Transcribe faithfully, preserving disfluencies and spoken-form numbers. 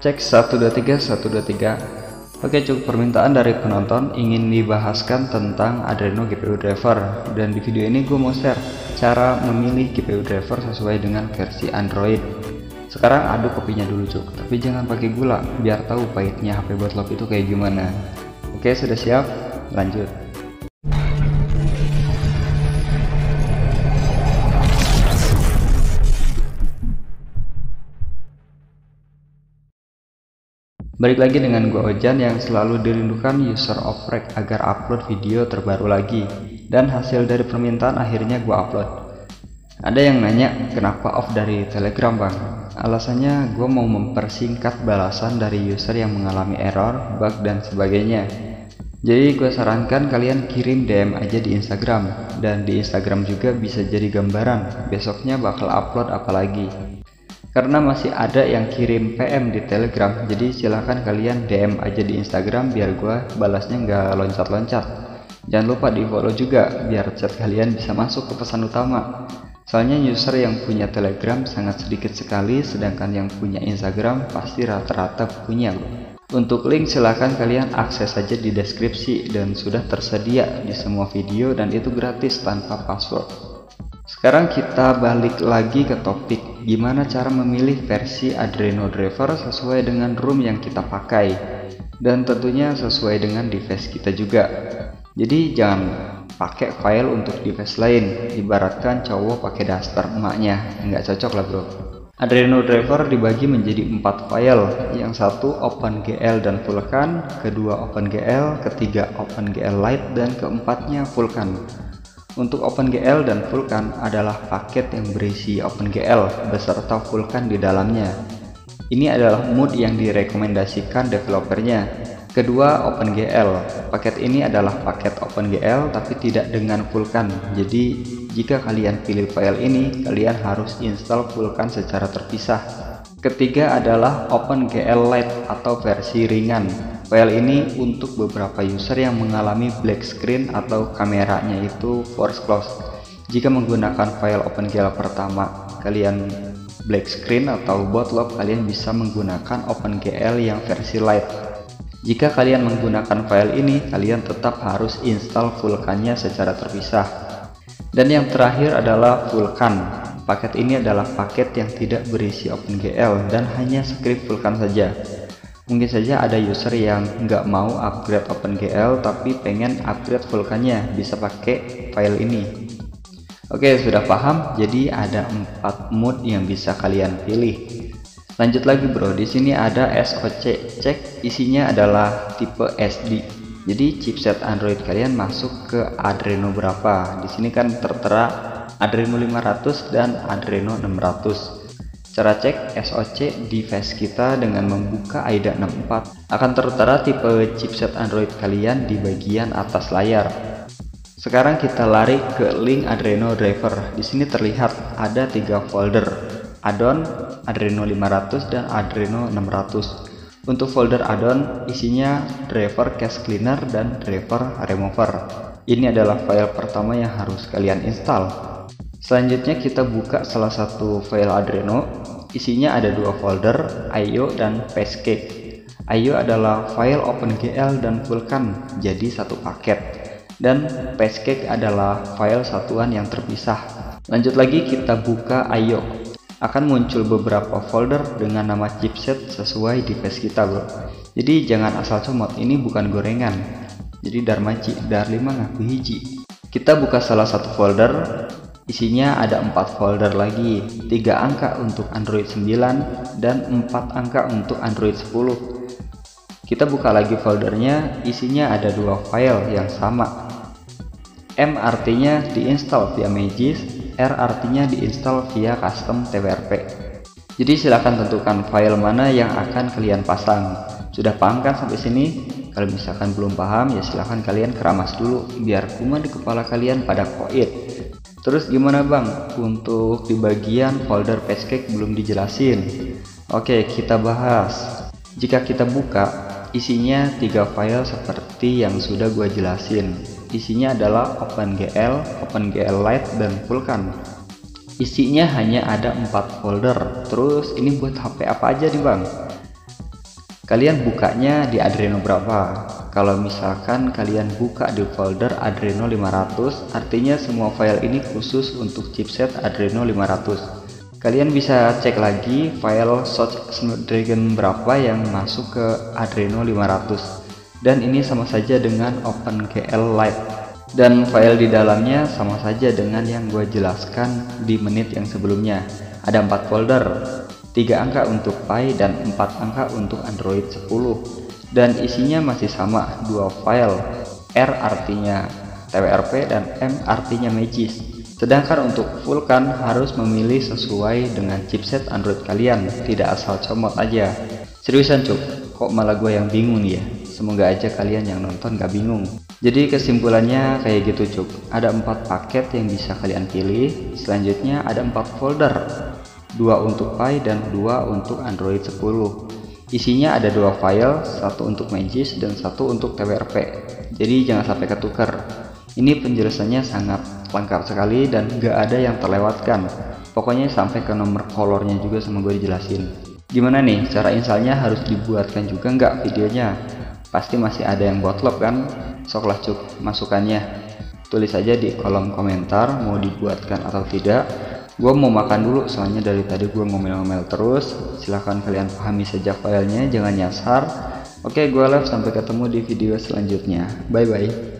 Cek satu dua tiga satu dua tiga. Oke, cukup permintaan dari penonton ingin dibahaskan tentang Adreno G P U driver, dan di video ini gue mau share cara memilih G P U driver sesuai dengan versi Android. Sekarang aduk kopinya dulu cuk, tapi jangan pakai gula biar tahu pahitnya H P botlop itu kayak gimana. Oke, sudah siap? Lanjut. Balik lagi dengan gue Ojan yang selalu dirindukan user oprek agar upload video terbaru lagi, dan hasil dari permintaan akhirnya gue upload. Ada yang nanya kenapa off dari Telegram bang? Alasannya gue mau mempersingkat balasan dari user yang mengalami error, bug dan sebagainya. Jadi gue sarankan kalian kirim D M aja di Instagram, dan di Instagram juga bisa jadi gambaran besoknya bakal upload apa lagi. Karena masih ada yang kirim P M di Telegram, jadi silahkan kalian D M aja di Instagram biar gua balasnya nggak loncat-loncat. Jangan lupa di follow juga biar chat kalian bisa masuk ke pesan utama. Soalnya user yang punya Telegram sangat sedikit sekali, sedangkan yang punya Instagram pasti rata-rata punya loh. Untuk link silahkan kalian akses aja di deskripsi, dan sudah tersedia di semua video dan itu gratis tanpa password. Sekarang kita balik lagi ke topik, gimana cara memilih versi Adreno driver sesuai dengan ROM yang kita pakai, dan tentunya sesuai dengan device kita juga. Jadi jangan pakai file untuk device lain, ibaratkan cowok pakai daster emaknya, nggak cocok lah bro. Adreno driver dibagi menjadi empat file, yang satu OpenGL dan Vulkan, kedua OpenGL, ketiga OpenGL Lite, dan keempatnya Vulkan. Untuk OpenGL dan Vulkan adalah paket yang berisi OpenGL beserta Vulkan di dalamnya. Ini adalah mode yang direkomendasikan developernya. Kedua OpenGL, paket ini adalah paket OpenGL tapi tidak dengan Vulkan. Jadi jika kalian pilih file ini, kalian harus install Vulkan secara terpisah. Ketiga adalah OpenGL Lite atau versi ringan. File ini untuk beberapa user yang mengalami black screen atau kameranya itu force close. Jika menggunakan file OpenGL pertama kalian black screen atau botlop, kalian bisa menggunakan OpenGL yang versi Lite. Jika kalian menggunakan file ini, kalian tetap harus install Vulkannya secara terpisah. Dan yang terakhir adalah Vulkan. Paket ini adalah paket yang tidak berisi OpenGL dan hanya script Vulkan saja. Mungkin saja ada user yang nggak mau upgrade OpenGL tapi pengen upgrade Vulkannya, bisa pakai file ini. Oke, sudah paham? Jadi ada empat mode yang bisa kalian pilih. Lanjut lagi bro, di sini ada S O C. Cek isinya adalah tipe S D. Jadi chipset Android kalian masuk ke Adreno berapa? Di sini kan tertera Adreno lima ratus dan Adreno enam ratus. Cara cek S O C device kita dengan membuka AIDA enam puluh empat, akan tertera tipe chipset Android kalian di bagian atas layar. Sekarang kita lari ke link Adreno driver. Di sini terlihat ada tiga folder, add-on, Adreno lima ratus dan Adreno enam ratus. Untuk folder add-on isinya driver cache cleaner dan driver remover. Ini adalah file pertama yang harus kalian install. Selanjutnya kita buka salah satu file Adreno. Isinya ada dua folder, I O dan Facecake. I O adalah file OpenGL dan Vulkan, jadi satu paket. Dan Facecake adalah file satuan yang terpisah. Lanjut lagi kita buka I O. Akan muncul beberapa folder dengan nama chipset sesuai device kita bro. Jadi jangan asal comot, ini bukan gorengan. Jadi darmaci, dar lima ngaku hiji. Kita buka salah satu folder. Isinya ada empat folder lagi, tiga angka untuk Android sembilan dan empat angka untuk Android sepuluh. Kita buka lagi foldernya, isinya ada dua file yang sama. M artinya diinstal via Magisk, R artinya diinstal via custom T W R P. Jadi silahkan tentukan file mana yang akan kalian pasang. Sudah paham kan sampai sini? Kalau misalkan belum paham ya silahkan kalian keramas dulu biar kuman di kepala kalian pada koit. Terus gimana bang, untuk di bagian folder Facecake belum dijelasin. Oke, kita bahas. Jika kita buka, isinya tiga file seperti yang sudah gua jelasin. Isinya adalah OpenGL, OpenGL Lite, dan Vulkan. Isinya hanya ada empat folder. Terus ini buat H P apa aja nih bang? Kalian bukanya di Adreno berapa? Kalau misalkan kalian buka di folder Adreno lima ratus, artinya semua file ini khusus untuk chipset Adreno lima ratus. Kalian bisa cek lagi file source Snapdragon berapa yang masuk ke Adreno lima ratus. Dan ini sama saja dengan OpenGL Lite. Dan file di dalamnya sama saja dengan yang gue jelaskan di menit yang sebelumnya. Ada empat folder. tiga angka untuk Pi dan empat angka untuk Android sepuluh, dan isinya masih sama, dua file. R artinya T W R P dan M artinya Magisk. Sedangkan untuk Vulkan harus memilih sesuai dengan chipset Android kalian, tidak asal comot aja. Seriusan cuk, kok malah gue yang bingung ya? Semoga aja kalian yang nonton gak bingung. Jadi kesimpulannya kayak gitu cuk, ada empat paket yang bisa kalian pilih. Selanjutnya ada empat folder, dua untuk Pi dan dua untuk Android sepuluh. Isinya ada dua file, satu untuk Magisk dan satu untuk T W R P. Jadi jangan sampai ketukar. Ini penjelasannya sangat lengkap sekali dan gak ada yang terlewatkan. Pokoknya sampai ke nomor colornya juga sama gue dijelasin. Gimana nih cara installnya, harus dibuatkan juga nggak videonya? Pasti masih ada yang botlop kan? Soklah cuk masukannya. Tulis aja di kolom komentar mau dibuatkan atau tidak. Gue mau makan dulu soalnya dari tadi gue ngomel-ngomel terus. Silahkan kalian pahami saja filenya, jangan nyasar. Oke, gue live, sampai ketemu di video selanjutnya. Bye bye.